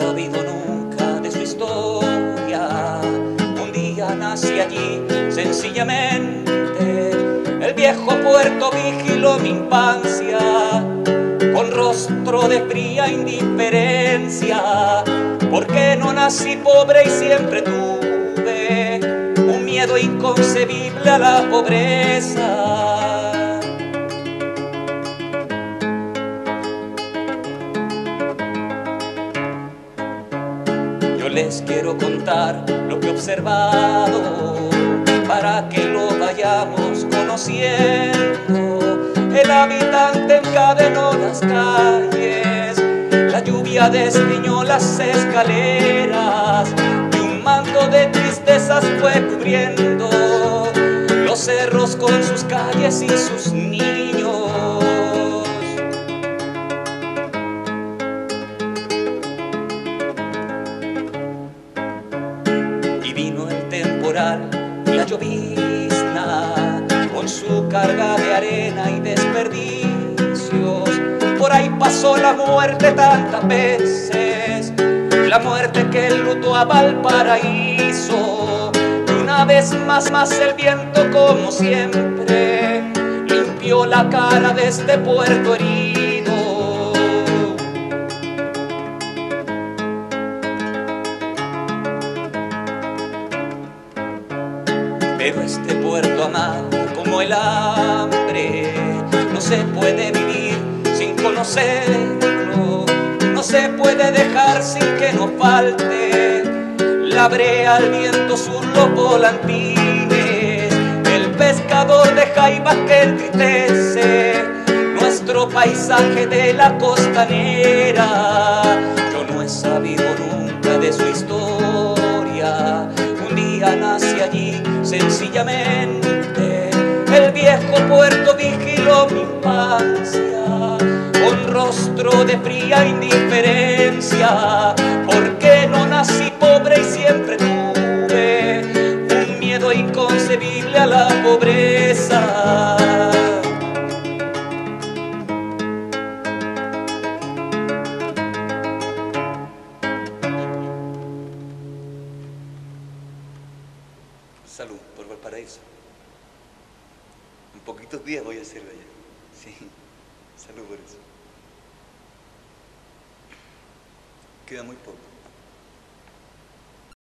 sabido nunca de su historia. Un día nací allí, sencillamente. El viejo puerto vigiló mi infancia con rostro de fría indiferencia. Porque no nací pobre y siempre tuve un miedo inconcebible a la pobreza. Les quiero contar lo que he observado para que lo vayamos conociendo. El habitante encadenó las calles, la lluvia destiñó las escaleras y un manto de tristezas fue cubriendo los cerros con sus calles y sus niños. La llovizna con su carga de arena y desperdicios. Por ahí pasó la muerte tantas veces, la muerte que lutó a Valparaíso. Y una vez más el viento, como siempre, limpió la cara de este puerto herido. Pero este puerto amado como el hambre, no se puede vivir sin conocerlo, no se puede dejar sin que nos falte la brea, al viento sur los volantines, el pescador de jaivas que entristece nuestro paisaje de la costanera. Yo no he sabido nunca de su historia. Un día nací allí, sencillamente. El viejo puerto vigiló mi infancia con rostro de fría indiferencia. Porque no nací pobre y siempre tuve un miedo inconcebible a la pobreza. Salud por Valparaíso. En poquitos días voy a ser de allá. Sí, salud por eso. Queda muy poco.